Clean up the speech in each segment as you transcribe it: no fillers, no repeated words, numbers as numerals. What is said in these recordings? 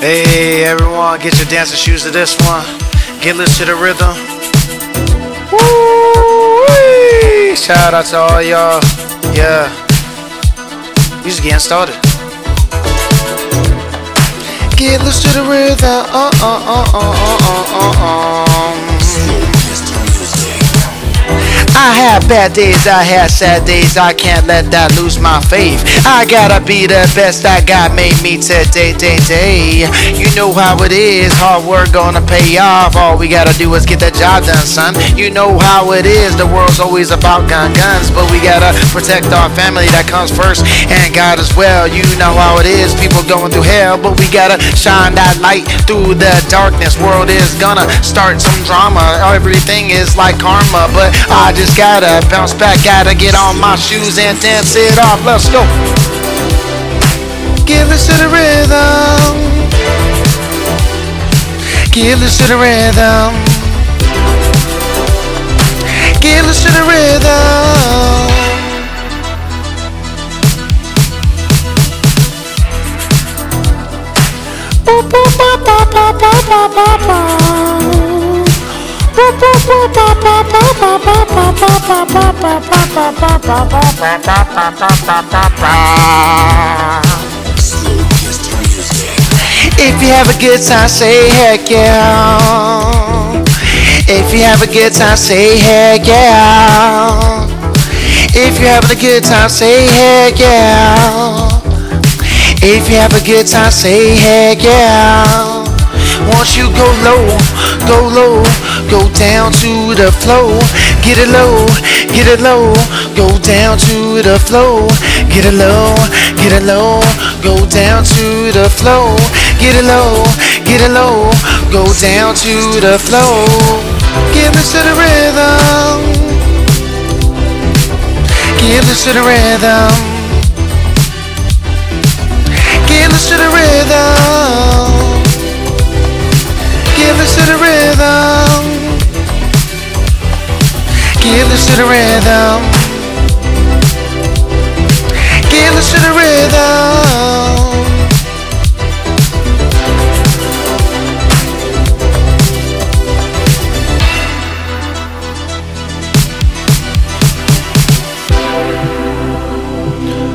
Hey everyone, get your dancing shoes to this one. Get loose to the rhythm. Woo-wee. Shout out to all y'all. Yeah, music getting started. Get loose to the rhythm. I had bad days, I had sad days, I can't let that lose my faith. I gotta be the best that God made me today. You know how it is, hard work gonna pay off. All we gotta do is get the job done, son. You know how it is, the world's always about guns. But we gotta protect our family, that comes first, and God as well. You know how it is, people going through hell, but we gotta shine that light through the darkness. World is gonna start some drama, everything is like karma. But I just gotta bounce back, gotta get on my shoes and dance it off. Let's go. Get loose to the rhythm. Get loose to the rhythm. Get loose to the rhythm. Boop, boop, boop, boop, boop, boop, boop, boop. Boop, boop, boop, boop, boop, boop, boop. If you have a good time, say heck yeah. If you have a good time, say heck yeah. If you're having a good time, say heck yeah. If you have a good time, say heck yeah. Once you go low, go down to the flow. Get it low, go down to the flow. Get it low, go down to the flow. Get it low, go down to the flow. Get loose to the rhythm. Get loose to the rhythm. Get loose to the rhythm. Get loose to the rhythm. Get loose to the rhythm. Get loose to the rhythm.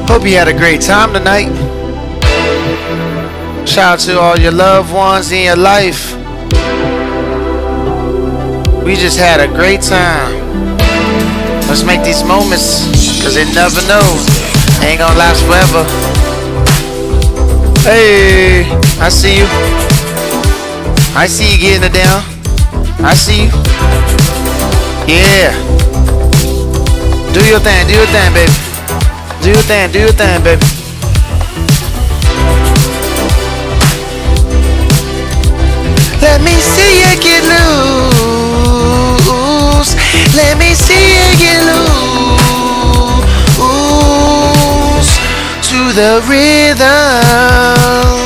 Hope you had a great time tonight. Shout out to all your loved ones in your life. We just had a great time. Let's make these moments, cause they never know, they ain't gonna last forever. Hey, I see you. I see you getting it down. I see you. Yeah. Do your thing, baby. Do your thing, baby. Let me see you get loose. Let me see you get loose to the rhythm.